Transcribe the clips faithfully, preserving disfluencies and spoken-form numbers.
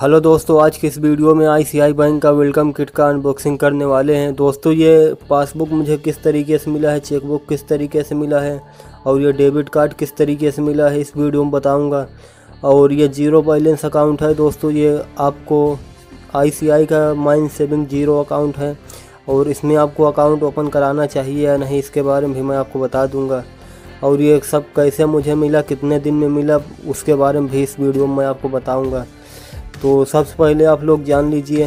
Hello दोस्तों, आज के इस वीडियो में I C I C I bank का वेलकम किट का अनबॉक्सिंग करने वाले हैं। दोस्तों, ये पासबुक मुझे किस तरीके से मिला है, चेकबुक किस तरीके से मिला है और ये डेबिट कार्ड किस तरीके से मिला है, इस वीडियो में बताऊंगा। और ये जीरो बैलेंस अकाउंट है दोस्तों, ये आपको आई सी आई का माइन सेविंग जीरो अकाउंट है और इसमें आपको अकाउंट ओपन कराना चाहिए या नहीं, इसके बारे में भी मैं आपको बता दूँगा। और ये सब कैसे मुझे मिला, कितने दिन में मिला, उसके बारे में भी इस वीडियो में मैं आपको बताऊँगा। तो सबसे पहले आप लोग जान लीजिए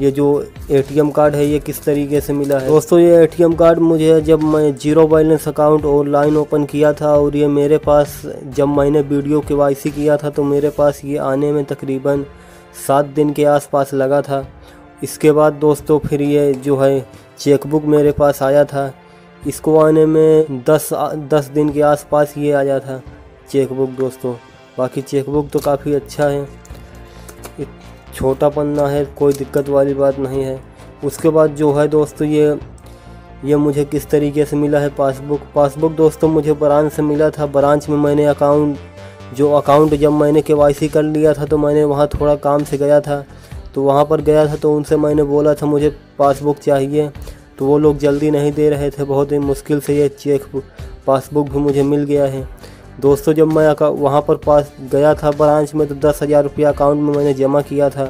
ये जो ए टी एम कार्ड है ये किस तरीके से मिला है। दोस्तों, ये ए टी एम कार्ड मुझे जब मैं zero balance account online open किया था और ये मेरे पास जब मैंने वीडियो के वाई सी किया था तो मेरे पास ये आने में तकरीबन सात दिन के आसपास लगा था। इसके बाद दोस्तों फिर ये जो है चेकबुक मेरे पास आया था, इसको आने में दस दस दिन के आसपास ये आया था चेकबुक। दोस्तों, बाकी चेकबुक तो काफ़ी अच्छा है, छोटा पन्ना है, कोई दिक्कत वाली बात नहीं है। उसके बाद जो है दोस्तों ये ये मुझे किस तरीके से मिला है पासबुक। पासबुक दोस्तों मुझे ब्रांच से मिला था। ब्रांच में मैंने अकाउंट जो अकाउंट जब मैंने के वाई सी कर लिया था तो मैंने वहाँ थोड़ा काम से गया था, तो वहाँ पर गया था तो उनसे मैंने बोला था मुझे पासबुक चाहिए, तो वो लोग जल्दी नहीं दे रहे थे। बहुत ही मुश्किल से ये चेक पासबुक भी मुझे मिल गया है। दोस्तों, जब मैं वहाँ पर पास गया था ब्रांच में तो दस हज़ार रुपया अकाउंट में मैंने जमा किया था,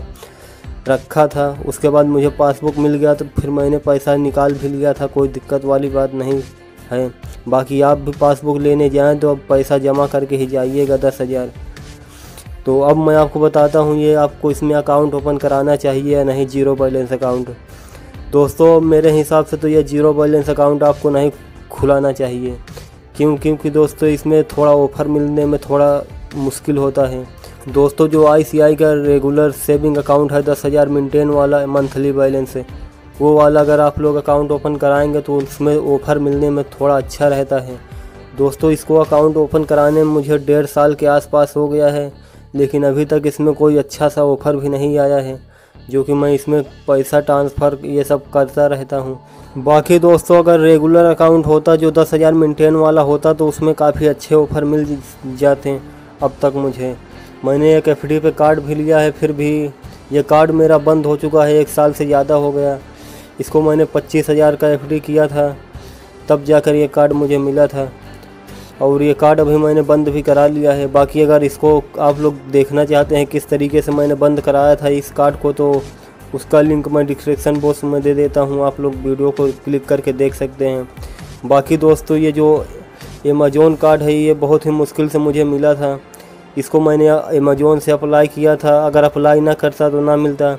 रखा था। उसके बाद मुझे पासबुक मिल गया तो फिर मैंने पैसा निकाल भी लिया था, कोई दिक्कत वाली बात नहीं है। बाकी आप भी पासबुक लेने जाएं तो अब पैसा जमा करके ही जाइएगा दस हज़ार। तो अब मैं आपको बताता हूँ ये आपको इसमें अकाउंट ओपन कराना चाहिए या नहीं, जीरो बैलेंस अकाउंट। दोस्तों, मेरे हिसाब से तो ये जीरो बैलेंस अकाउंट आपको नहीं खुलाना चाहिए, क्यों क्योंकि दोस्तों इसमें थोड़ा ऑफ़र मिलने में थोड़ा मुश्किल होता है। दोस्तों, जो आई सी आई का रेगुलर सेविंग अकाउंट है दस हज़ार मेनटेन वाला मंथली बैलेंस है, वो वाला अगर आप लोग अकाउंट ओपन कराएंगे तो उसमें ऑफ़र मिलने में थोड़ा अच्छा रहता है। दोस्तों, इसको अकाउंट ओपन कराने में मुझे डेढ़ साल के आसपास हो गया है, लेकिन अभी तक इसमें कोई अच्छा सा ऑफ़र भी नहीं आया है, जो कि मैं इसमें पैसा ट्रांसफ़र ये सब करता रहता हूँ। बाकी दोस्तों, अगर रेगुलर अकाउंट होता जो दस हज़ार मेनटेन वाला होता तो उसमें काफ़ी अच्छे ऑफ़र मिल जाते हैं। अब तक मुझे मैंने एक एफ डी पे कार्ड भी लिया है, फिर भी ये कार्ड मेरा बंद हो चुका है, एक साल से ज़्यादा हो गया। इसको मैंने पच्चीस हज़ार का एफ डी किया था, तब जाकर ये कार्ड मुझे मिला था और ये कार्ड अभी मैंने बंद भी करा लिया है। बाकी अगर इसको आप लोग देखना चाहते हैं किस तरीके से मैंने बंद कराया था इस कार्ड को, तो उसका लिंक मैं डिस्क्रिप्शन बॉक्स में दे देता हूं, आप लोग वीडियो को क्लिक करके देख सकते हैं। बाकी दोस्तों, ये जो अमेज़न कार्ड है ये बहुत ही मुश्किल से मुझे मिला था। इसको मैंने अमेज़न से अप्लाई किया था, अगर अप्लाई ना करता तो ना मिलता।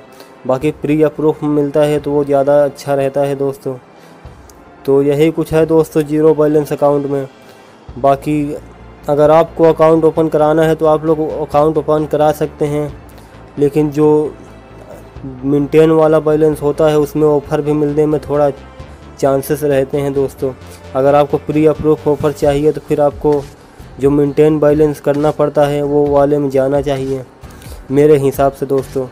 बाकी प्री अप्रूव मिलता है तो वो ज़्यादा अच्छा रहता है दोस्तों। तो यही कुछ है दोस्तों जीरो बैलेंस अकाउंट में। बाकी अगर आपको अकाउंट ओपन कराना है तो आप लोग अकाउंट ओपन करा सकते हैं, लेकिन जो मेंटेन वाला बैलेंस होता है उसमें ऑफ़र भी मिलने में थोड़ा चांसेस रहते हैं। दोस्तों, अगर आपको प्री अप्रूव ऑफ़र चाहिए तो फिर आपको जो मेंटेन बैलेंस करना पड़ता है वो वाले में जाना चाहिए मेरे हिसाब से दोस्तों।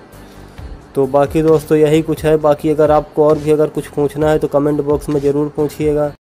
तो बाकी दोस्तों यही कुछ है। बाकी अगर आपको और भी अगर कुछ पूछना है तो कमेंट बॉक्स में ज़रूर पूछिएगा।